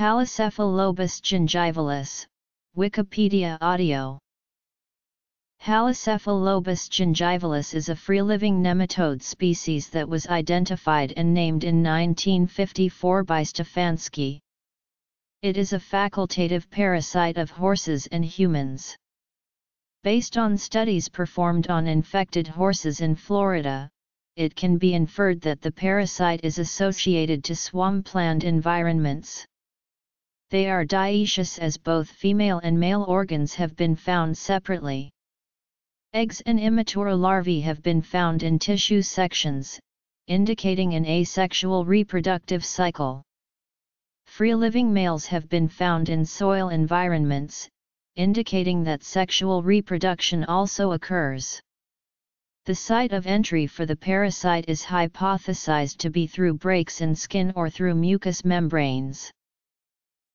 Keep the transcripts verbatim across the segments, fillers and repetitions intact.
Halicephalobus gingivalis, Wikipedia audio. Halicephalobus gingivalis is a free-living nematode species that was identified and named in nineteen fifty-four by Stefanski. It is a facultative parasite of horses and humans. Based on studies performed on infected horses in Florida, it can be inferred that the parasite is associated to swampland environments. They are dioecious, as both female and male organs have been found separately. Eggs and immature larvae have been found in tissue sections, indicating an asexual reproductive cycle. Free-living males have been found in soil environments, indicating that sexual reproduction also occurs. The site of entry for the parasite is hypothesized to be through breaks in skin or through mucous membranes.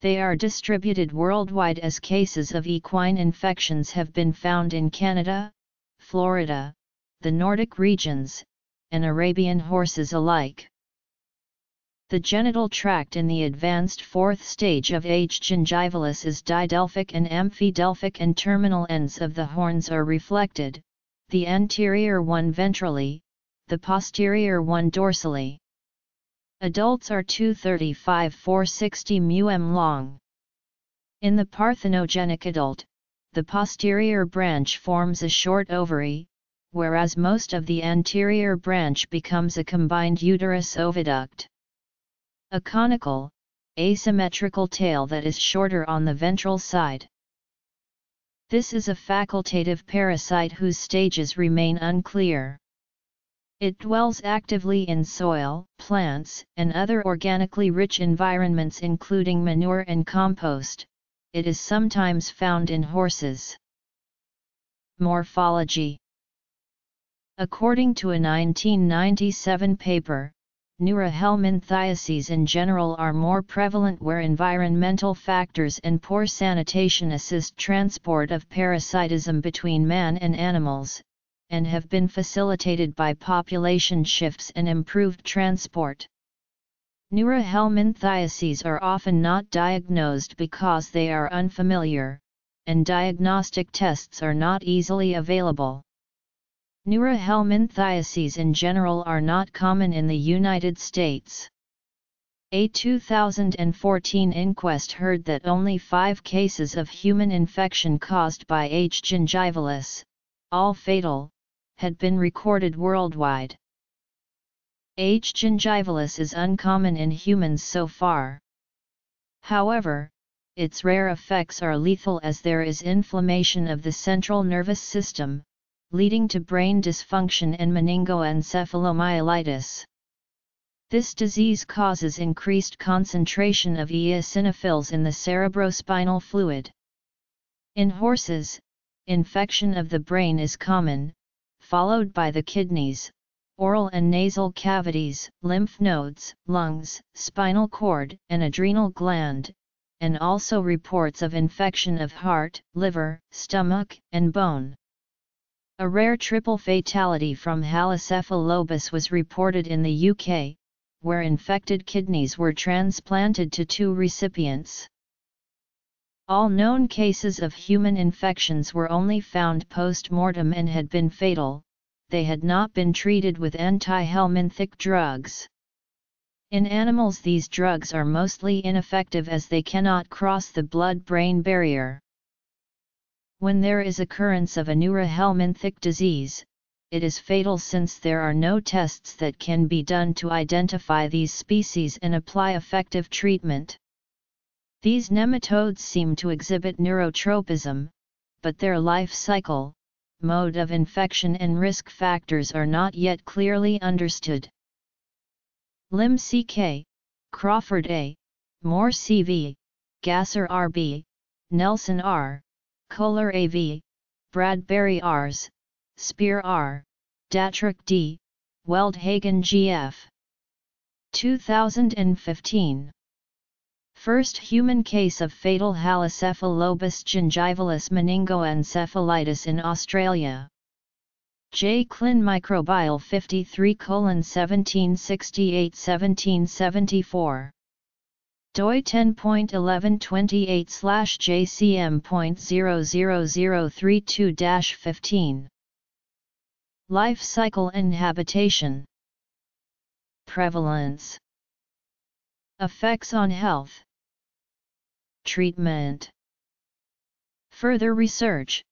They are distributed worldwide, as cases of equine infections have been found in Canada, Florida, the Nordic regions, and Arabian horses alike. The genital tract in the advanced fourth stage of H. gingivalis is didelphic and amphidelphic, and terminal ends of the horns are reflected, the anterior one ventrally, the posterior one dorsally. Adults are two hundred thirty-five to four hundred sixty millimeters long. In the parthenogenic adult, the posterior branch forms a short ovary, whereas most of the anterior branch becomes a combined uterus-oviduct. A conical, asymmetrical tail that is shorter on the ventral side. This is a facultative parasite whose stages remain unclear. It dwells actively in soil, plants, and other organically rich environments, including manure and compost. It is sometimes found in horses. Morphology. According to a nineteen ninety-seven paper, Neurohelminthiases in general are more prevalent where environmental factors and poor sanitation assist transport of parasitism between man and animals, and have been facilitated by population shifts and improved transport. Neurohelminthiases are often not diagnosed because they are unfamiliar, and diagnostic tests are not easily available. Neurohelminthiases in general are not common in the United States. A two thousand fourteen inquest heard that only five cases of human infection caused by H. gingivalis, all fatal, had been recorded worldwide. H. gingivalis is uncommon in humans so far. However, its rare effects are lethal, as there is inflammation of the central nervous system, leading to brain dysfunction and meningoencephalomyelitis. This disease causes increased concentration of eosinophils in the cerebrospinal fluid. In horses, infection of the brain is common, followed by the kidneys, oral and nasal cavities, lymph nodes, lungs, spinal cord, and adrenal gland, and also reports of infection of heart, liver, stomach, and bone. A rare triple fatality from Halicephalobus was reported in the U K, where infected kidneys were transplanted to two recipients. All known cases of human infections were only found post-mortem and had been fatal. They had not been treated with anti-helminthic drugs. In animals, these drugs are mostly ineffective as they cannot cross the blood-brain barrier. When there is occurrence of a neurohelminthic disease, it is fatal, since there are no tests that can be done to identify these species and apply effective treatment. These nematodes seem to exhibit neurotropism, but their life cycle, mode of infection, and risk factors are not yet clearly understood. Lim C K, Crawford A, Moore C V, Gasser R B, Nelson R, Kohler A V, Bradbury Rs, Speer R, Datrick D, Weldhagen G F. two thousand fifteen. First human case of fatal Halicephalobus gingivalis meningoencephalitis in Australia. J. Klin Microbial fifty-three colon seventeen sixty-eight seventeen seventy-four. D O I ten eleven twenty-eight J C M point zero zero zero three two dash fifteen. Life cycle and habitation. Prevalence. Effects on health. Treatment. Further research,